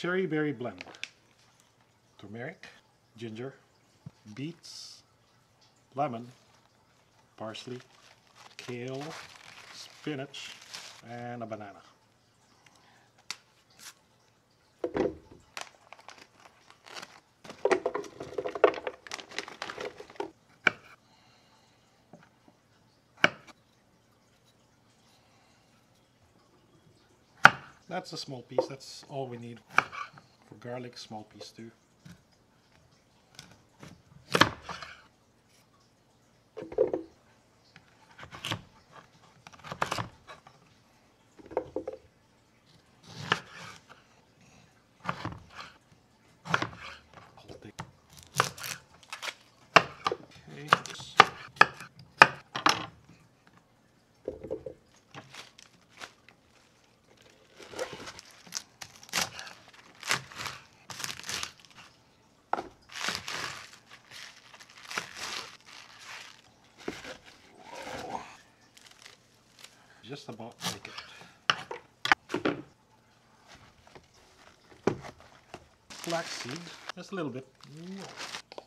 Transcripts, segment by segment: cherry berry blend, turmeric, ginger, beets, lemon, parsley, kale, spinach, and a banana. That's a small piece, that's all we need. For garlic, small piece too. Just about like it. Flaxseed, just a little bit. A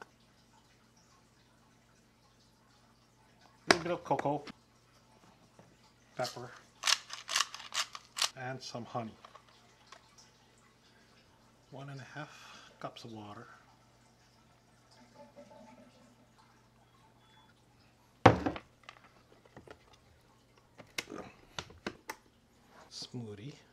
little bit of cocoa, pepper, and some honey. 1.5 cups of water. Smoothie.